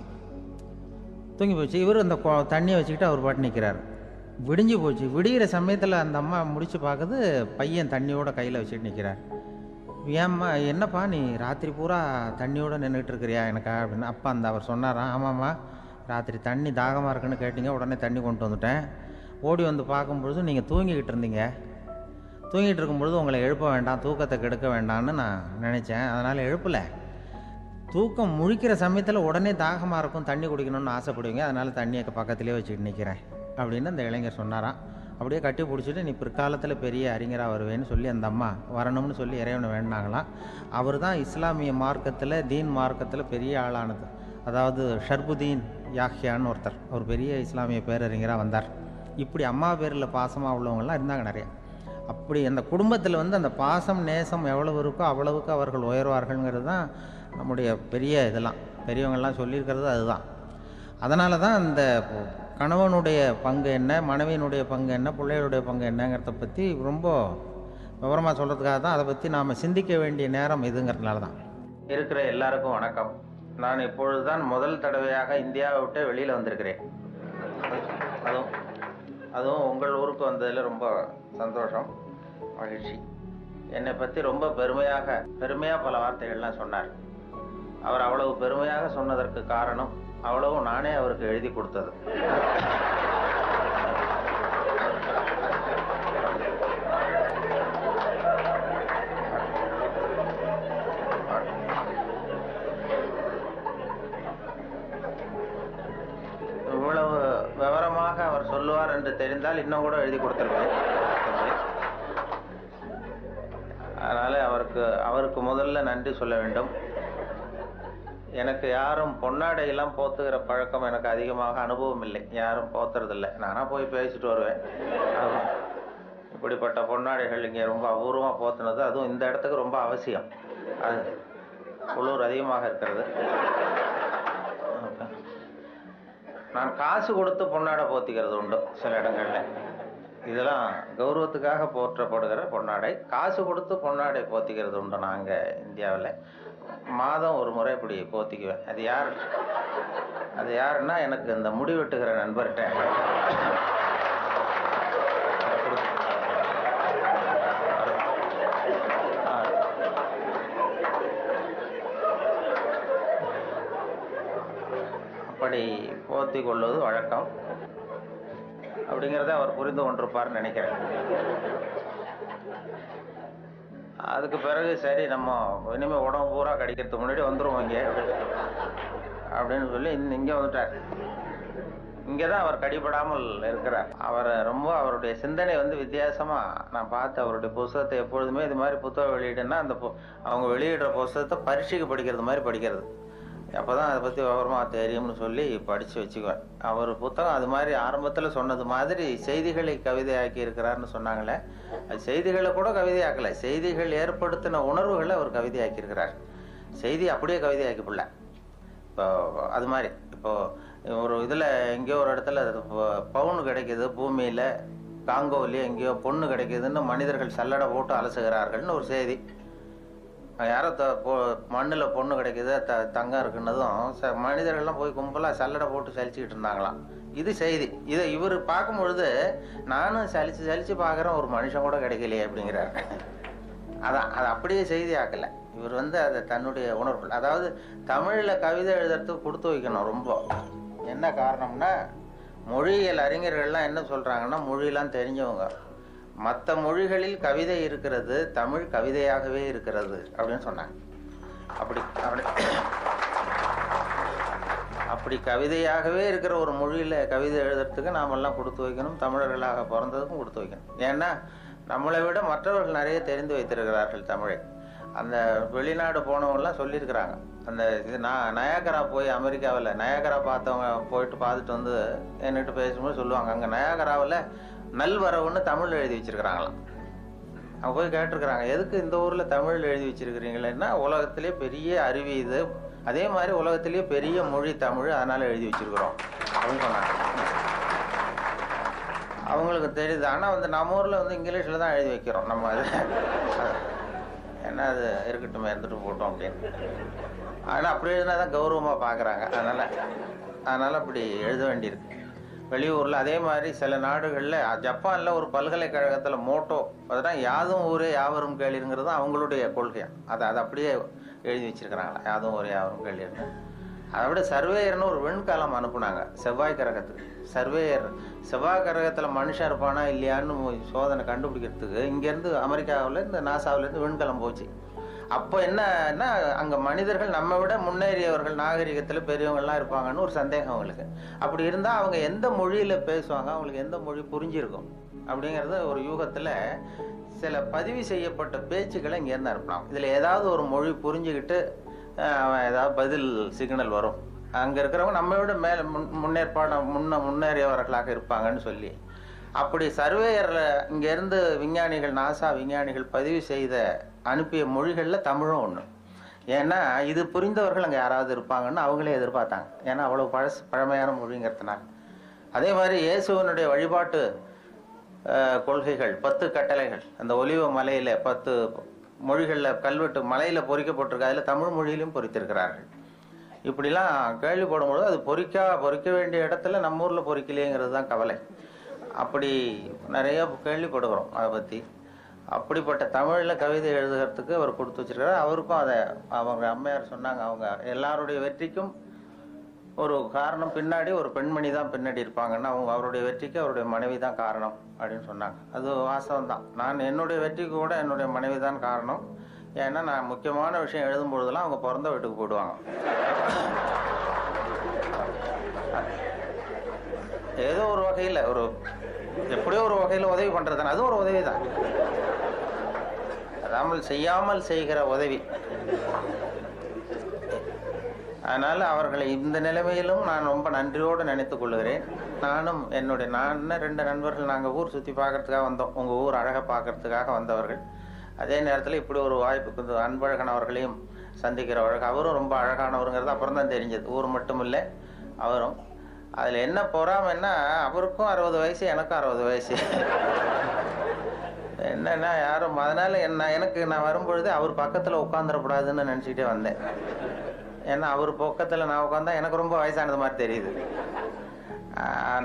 தூங்கி போச்சு இவர் அந்த தண்ணியை வச்சுக்கிட்டு அவர் பாட்டு நிற்கிறார். விடிஞ்சு போச்சு. விடுகிற சமயத்தில் அந்த அம்மா முடிச்சு பார்க்குது பையன் தண்ணியோட கையில் வச்சுட்டு நிற்கிறார். ஏம்மா என்னப்பா நீ ராத்திரி பூரா தண்ணியோடு நின்றுட்டு இருக்கிறியா எனக்கா அப்படின்னு. அப்பா அந்த அவர் சொன்னாராம், ஆமாம்மா ராத்திரி தண்ணி தாகமாக இருக்குன்னு கேட்டிங்க, உடனே தண்ணி கொண்டு வந்துட்டேன், ஓடி வந்து பார்க்கும்பொழுது நீங்கள் தூங்கிக்கிட்டு இருந்தீங்க, தூங்கிகிட்டு இருக்கும்பொழுது உங்களை எழுப்ப வேண்டாம் தூக்கத்தை கெடுக்க வேண்டாம்னு நான் நினச்சேன், அதனால் எழுப்பலை. தூக்கம் முழிக்கிற சமயத்தில் உடனே தாகமாக இருக்கும் தண்ணி குடிக்கணும்னு ஆசைப்படுவீங்க, அதனால் தண்ணியை பக்கத்துலேயே வச்சுட்டு நிற்கிறேன் அப்படின்னு அந்த இளைஞர் சொன்னாராம். அப்படியே கட்டி பிடிச்சிட்டு நீ பிற்காலத்தில் பெரிய அறிஞராக வருவேன்னு சொல்லி அந்த அம்மா வரணும்னு சொல்லி இறைவனை வேண்டினாங்களாம். அவர் தான் இஸ்லாமிய மார்க்கத்தில் தீன் மார்க்கத்தில் பெரிய ஆளானது, அதாவது ஷர்புதீன் யாஹ்யான்னு ஒருத்தர், அவர் பெரிய இஸ்லாமிய பேரறிஞராக வந்தார். இப்படி அம்மா பேரில் பாசமாக உள்ளவங்கள்லாம் இருந்தாங்க நிறையா. அப்படி அந்த குடும்பத்தில் வந்து அந்த பாசம் நேசம் எவ்வளவு இருக்கோ அவ்வளவுக்கு அவர்கள் உயர்வார்கள்ங்கிறது தான் நம்முடைய பெரிய இதெல்லாம் பெரியவங்கள்லாம் சொல்லியிருக்கிறது. அதுதான் அதனால தான் அந்த கணவனுடைய பங்கு என்ன, மனைவியினுடைய பங்கு என்ன, பிள்ளைகளுடைய பங்கு என்னங்கிறத பற்றி ரொம்ப விவரமாக சொல்கிறதுக்காக தான் அதை பற்றி நாம் சிந்திக்க வேண்டிய நேரம் இதுங்கிறதுனால தான் இருக்கிற. எல்லாருக்கும் வணக்கம். நான் இப்பொழுது தான் முதல் தடவையாக இந்தியாவை விட்டு வெளியில் வந்திருக்கிறேன். அதுவும் அதுவும் உங்கள் ஊருக்கு வந்ததில் ரொம்ப சந்தோஷம், மகிழ்ச்சி. என்னை பற்றி ரொம்ப பெருமையாக பெருமையாக பல வார்த்தைகள்லாம் சொன்னார். அவர் அவ்வளவு பெருமையாக சொன்னதற்கு காரணம் அவ்வளவு நானே அவருக்கு எழுதி கொடுத்தது. இவ்வளவு விவரமாக அவர் சொல்லுவார் என்று தெரிந்தால் இன்னும் கூட எழுதி கொடுத்திருப்பேன். அதனால அவருக்கு அவருக்கு முதல்ல நன்றி சொல்ல வேண்டும். எனக்கு யாரும் பொன்னாடையெல்லாம் போத்துக்கிற பழக்கம் எனக்கு அதிகமாக அனுபவம் இல்லை, யாரும் போத்துறதில்லை, நானாக போய் பேசிட்டு வருவேன். இப்படிப்பட்ட பொன்னாடைகள் இங்கே ரொம்ப அபூர்வமாக போத்துனது, அதுவும் இந்த இடத்துக்கு ரொம்ப அவசியம், அது குளிர் அதிகமாக இருக்கிறது. நான் காசு கொடுத்து பொன்னாடை போத்திக்கிறது உண்டு சில இடங்களில். இதெல்லாம் கௌரவத்துக்காக போற்றப்படுகிற பொன்னாடை, காசு கொடுத்து பொன்னாடை போத்திக்கிறது உண்டு நாங்கள் இந்தியாவில். மாதம் ஒரு முறை இப்படி போத்திக்குவேன். அது யார் அது யாருன்னா எனக்கு இந்த முடி வெட்டுகிற நண்பர்கிட்ட அப்படி போத்தி கொள்வது வழக்கம் அப்படிங்கிறத அவர் புரிந்து கொண்டிருப்பார்னு நினைக்கிறேன். அதுக்கு பிறகு சரி நம்ம இனிமேல் உடம்பு பூரா கிடைக்கிறதுக்கு முன்னாடி வந்துடுவோம் இங்கே அப்படின்னு சொல்லி இங்கே வந்துட்டார். இங்கே தான் அவர் கடிபடாமல் இருக்கிறார். அவரை ரொம்ப அவருடைய சிந்தனை வந்து வித்தியாசமாக நான் பார்த்து, அவருடைய புத்தகத்தை எப்பொழுதுமே இது மாதிரி புத்தகம் வெளியிடுன்னா அந்த அவங்க வெளியிடுற புத்தகத்தை பரீட்சைக்கு படிக்கிறது மாதிரி படிக்கிறது, அப்போ தான் அதை பற்றி விவரமாக தெரியும்னு சொல்லி படித்து வச்சுக்குவேன். அவர் புத்தகம் அது மாதிரி ஆரம்பத்தில் சொன்னது மாதிரி செய்திகளை கவிதையாக்கி இருக்கிறார்னு சொன்னாங்களே, அது செய்திகளை கூட கவிதையாக்கலை, செய்திகள் ஏற்படுத்தின உணர்வுகளை அவர் கவிதையாக்கியிருக்கிறார். செய்தி அப்படியே கவிதையாக்கி பிள்ளை இப்போ அது மாதிரி இப்போது ஒரு இதில் எங்கேயோ ஒரு இடத்துல பவுன் கிடைக்கிது பூமியில் காங்கோவிலே எங்கேயோ பொண்ணு கிடைக்குதுன்னு மனிதர்கள் சல்லடை போட்டு அலசுகிறார்கள்னு ஒரு செய்தி. யாரோ த பொ மண்ணில் பொண்ணு கிடைக்கிது த தங்கம் இருக்குன்னதும் ச மனிதர்கள்லாம் போய் கும்பலாக சல்லடை போட்டு சலிச்சுக்கிட்டு இருந்தாங்களாம். இது செய்தி. இதை இவர் பார்க்கும்பொழுது நானும் சலிச்சு சலிச்சு பார்க்குறேன், ஒரு மனுஷன் கூட கிடைக்கலையே அப்படிங்கிறார். அதான் அது அப்படியே செய்தி ஆக்கலை. இவர் வந்து அதை தன்னுடைய உணர்வு, அதாவது தமிழில் கவிதை எழுதுறதுக்கு கொடுத்து வைக்கணும் ரொம்ப. என்ன காரணம்னா, மொழியியல் அறிஞர்கள்லாம் என்ன சொல்கிறாங்கன்னா, மொழியெலாம் தெரிஞ்சவங்க, மற்ற மொழிகளில் கவிதை இருக்கிறது, தமிழ் கவிதையாகவே இருக்கிறது அப்படின்னு சொன்னாங்க. அப்படி அப்படி அப்படி கவிதையாகவே இருக்கிற ஒரு மொழியில் கவிதை எழுதுறதுக்கு நாமெல்லாம் கொடுத்து வைக்கணும், தமிழர்களாக பிறந்ததுக்கும் கொடுத்து வைக்கணும். ஏன்னா நம்மளை விட மற்றவர்கள் நிறைய தெரிந்து வைத்திருக்கிறார்கள் தமிழை. அந்த வெளிநாடு போனவங்கலாம் சொல்லியிருக்கிறாங்க. அந்த இது நான் நயாகரா போய் அமெரிக்காவில் நயாகரா பார்த்தவங்க போயிட்டு பார்த்துட்டு வந்து என்கிட்ட பேசும்போது சொல்லுவாங்க, அங்கே நயாகராவில் நல்வரவுன்னு தமிழ் எழுதி வச்சுருக்கிறாங்களாம். அவங்க போய் கேட்டிருக்கிறாங்க, எதுக்கு இந்த ஊரில் தமிழ் எழுதி வச்சுருக்கிறீங்களேன்னா, உலகத்திலே பெரிய அருவி இது, அதே மாதிரி உலகத்திலே பெரிய மொழி தமிழ், அதனால் எழுதி வச்சுருக்குறோம் அப்படின்னு சொன்னாங்க. அவங்களுக்கு தெரியுது. ஆனால் வந்து நம்ம ஊரில் வந்து இங்கிலீஷில் தான் எழுதி வைக்கிறோம். நம்ம அது ஏன்னா அது இருக்கட்டும், இருந்துட்டு போட்டோம் அப்படின்னு. ஆனால் அப்படி எழுதுனா தான் கௌரவமாக பார்க்குறாங்க. அதனால் அதனால் அப்படி எழுத வேண்டியிருக்கு வெளியூரில். அதே மாதிரி சில நாடுகளில், ஜப்பானில் ஒரு பல்கலைக்கழகத்தில் மோட்டோ, அதுதான் யாதும் ஊரே யாவரும் கேள்விங்கிறது அவங்களுடைய கொள்கையாக அதை அதை அப்படியே எழுதி வச்சுருக்கிறாங்களா, யாதும் ஊரே யாவரும் கேள்விங்க. அதை விட சர்வேயர்னு ஒரு விண்கலம் அனுப்புனாங்க செவ்வாய் கிரகத்துக்கு. சர்வேயர் செவ்வாய் கிரகத்தில் மனுஷன் இருப்பானா இல்லையான்னு சோதனை கண்டுபிடிக்கிறதுக்கு இங்கேருந்து அமெரிக்காவில் இந்த நாசாவிலேருந்து விண்கலம் போச்சு. அப்போ என்னன்னா, அங்கே மனிதர்கள் நம்ம விட முன்னேறியவர்கள், நாகரிகத்தில் பெரியவங்கள்லாம் இருப்பாங்கன்னு ஒரு சந்தேகம் அவங்களுக்கு. அப்படி இருந்தால் அவங்க எந்த மொழியில் பேசுவாங்க, அவங்களுக்கு எந்த மொழி புரிஞ்சிருக்கும் அப்படிங்கிறத ஒரு யூகத்தில் சில பதிவு செய்யப்பட்ட பேச்சுக்களை இங்கேருந்து அனுப்பலாம். இதில் ஏதாவது ஒரு மொழி புரிஞ்சுக்கிட்டு ஏதாவது பதில் சிக்னல் வரும். அங்கே இருக்கிறவங்க நம்ம விட மேலே முன் முன்னேற்பாடு முன்ன முன்னேறியவர்களாக இருப்பாங்கன்னு சொல்லி, அப்படி சர்வேயரில் இங்கேருந்து விஞ்ஞானிகள், நாசா விஞ்ஞானிகள் பதிவு செய்த அனுப்பிய மொழிகளில் தமிழும் ஒன்று. ஏன்னா இது புரிந்தவர்கள் அங்கே யாராவது இருப்பாங்கன்னு அவங்களே எதிர்பார்த்தாங்க. ஏன்னா அவ்வளோ பழசு பழமையான மொழிங்கிறதுனால. அதே மாதிரி இயேசுவனுடைய வழிபாட்டு கொள்கைகள், பத்து கட்டளைகள், அந்த ஒலிவ மலையில் பத்து மொழிகளில் கல்வெட்டு மலையில் பொறிக்கப்பட்டிருக்கு, அதில் தமிழ் மொழியிலும் பொறித்திருக்கிறார்கள். இப்படிலாம் கேள்விப்படும்பொழுது அது பொறிக்கா பொறிக்க வேண்டிய இடத்துல நம்ம ஊரில் பொறிக்கலையேங்கிறது தான் கவலை. அப்படி நிறையா கேள்விப்படுகிறோம் அதை பற்றி. அப்படிப்பட்ட தமிழில் கவிதை எழுதுகிறதுக்கு அவர் கொடுத்து வச்சிருக்கிறார். அவருக்கும் அதை அவங்க அம்மையார் சொன்னாங்க, அவங்க எல்லாருடைய வெற்றிக்கும் ஒரு காரணம் பின்னாடி ஒரு பெண்மணி தான் பின்னாடி இருப்பாங்கன்னா, அவங்க அவருடைய வெற்றிக்கு அவருடைய மனைவி தான் காரணம் அப்படின்னு சொன்னாங்க. அது வாசகம் தான். நான் என்னுடைய வெற்றிக்கு கூட என்னுடைய மனைவி தான் காரணம். ஏன்னா நான் முக்கியமான விஷயம் எழுதும்பொழுதெல்லாம் அவங்க பிறந்த வீட்டுக்கு போயிடுவாங்க. ஏதோ ஒரு வகையில் ஒரு எப்படியோ ஒரு வகையில் உதவி பண்ணுறது தானே, அதுவும் ஒரு உதவி தான். அதாமல் செய்யாமல் செய்கிற உதவி. அதனால் அவர்களை இந்த நிலைமையிலும் நான் ரொம்ப நன்றியோடு நினைத்துக் கொள்கிறேன். நானும் என்னுடைய நான் ரெண்டு நண்பர்கள் நாங்கள் ஊர் சுற்றி பார்க்குறதுக்காக வந்தோம். உங்கள் ஊர் அழகாக பார்க்குறதுக்காக வந்தவர்கள். அதே நேரத்தில் இப்படி ஒரு வாய்ப்புக்கு அன்பழகன் அவர்களையும் சந்திக்கிற வழக்கம். அவரும் ரொம்ப அழகானவருங்கிறது அப்புறம் தான் தெரிஞ்சது. ஊர் மட்டும் இல்லை அவரும். அதில் என்ன பொறாமைன்னா, அவருக்கும் அறுபது வயசு எனக்கும் அறுபது வயசு என்னன்னா யாரும். அதனால் என்ன எனக்கு நான் வரும்பொழுது அவர் பக்கத்தில் உட்காந்துடக்கூடாதுன்னு நினச்சிக்கிட்டே வந்தேன். ஏன்னா அவர் பக்கத்தில் நான் உட்காந்தா எனக்கு ரொம்ப வயசானது மாதிரி தெரியுது.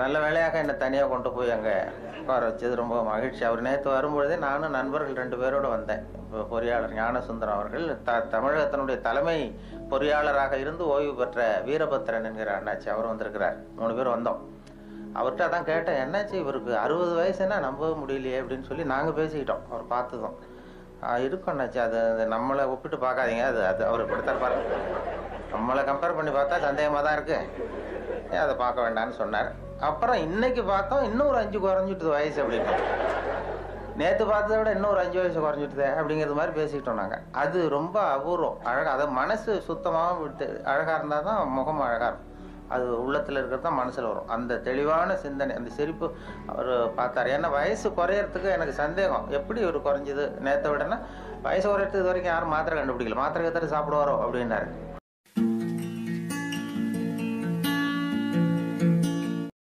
நல்ல வேலையாக என்னை தனியாக கொண்டு போய் அங்கே உட்கார வச்சது ரொம்ப மகிழ்ச்சி. அவர் நேற்று வரும்பொழுதே நானும் நண்பர்கள் ரெண்டு பேரோடு வந்தேன். இப்போ பொறியாளர் ஞானசுந்தரம் அவர்கள், த தமிழகத்தினுடைய தலைமை பொறியாளராக இருந்து ஓய்வு பெற்ற வீரபத்திரன் என்கிற அண்ணாச்சி அவரும் வந்திருக்கிறார். மூணு பேர் வந்தோம். அவர்கிட்ட தான் கேட்டேன், என்னாச்சு இவருக்கு அறுபது வயசுன்னா நம்பவே முடியலையே அப்படின்னு சொல்லி நாங்கள் பேசிக்கிட்டோம். அவர் பார்த்ததும் இருக்கும் அண்ணாச்சி, அது நம்மளை ஒப்பிட்டு பார்க்காதீங்க, அது அது அவர் இப்படித்தான் பாருங்க, நம்மளை கம்பேர் பண்ணி பார்த்தா சந்தேகமாக தான் இருக்குது, அதை பார்க்க வேண்டாம்னு சொன்னார். அப்புறம் இன்னைக்கு பார்த்தோம் இன்னும் ஒரு அஞ்சு குறைஞ்சிட்டுது வயசு அப்படின்னு. நேற்று பார்த்ததை விட இன்னொரு அஞ்சு வயசு குறைஞ்சிட்டுதே அப்படிங்கிறது மாதிரி பேசிக்கிட்டோம் நாங்கள். அது ரொம்ப அபூர்வம், அழகாக. அதை மனசு சுத்தமாக விட்டு அழகாக இருந்தால் தான் முகம் அழகாக இருக்கும். அது உள்ளத்தில் இருக்கிறது தான் மனசில் வரும். அந்த தெளிவான சிந்தனை, அந்த சிரிப்பு அவர் பார்த்தார். ஏன்னா வயசு குறையிறதுக்கு எனக்கு சந்தேகம், எப்படி ஒரு குறைஞ்சிது நேற்றை விடனா. வயசு குறையிறதுக்கு இது வரைக்கும் யாரும் மாத்திரை கண்டுபிடிக்கல, மாத்திரை கத்திர சாப்பிடுவாரோ அப்படின்னாரு.